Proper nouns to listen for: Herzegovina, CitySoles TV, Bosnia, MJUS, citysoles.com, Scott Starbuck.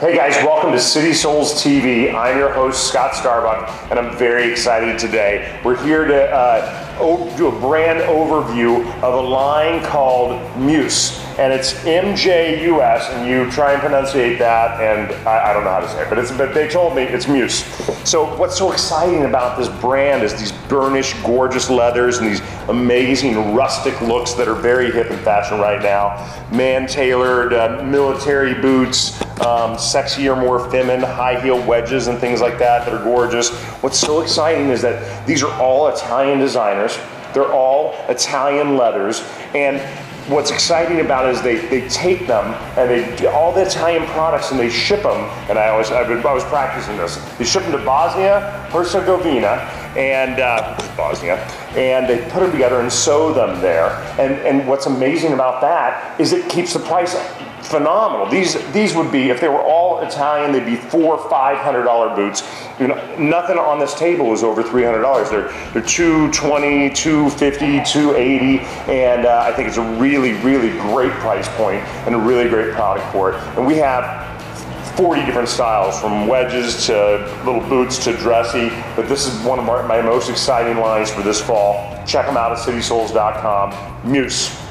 Hey guys, welcome to CitySoles TV. I'm your host, Scott Starbuck, and I'm very excited today. We're here to do a brand overview of a line called MJUS, and it's MJUS, and you try and pronunciate that, and I don't know how to say it, but they told me it's MJUS. So what's so exciting about this brand is these burnished, gorgeous leathers and these amazing rustic looks that are very hip and fashion right now. Man-tailored military boots, sexier, more feminine high heel wedges and things like that that are gorgeous. What's so exciting is that these are all Italian designers. They're all Italian leathers, and what's exciting about it is they take them and they do all the Italian products and they ship them. And I was practicing this. They ship them to Bosnia, Herzegovina, and they put them together and sew them there. And what's amazing about that is it keeps the price phenomenal. These would be, if they were all Italian, they'd be $400 or $500 boots. You know, nothing on this table is over $300. They're $220, $250, $280, and I think it's a really, really great price point and a really great product for it. And we have 40 different styles, from wedges to little boots to dressy, but this is one of my most exciting lines for this fall. Check them out at citysoles.com. MJUS.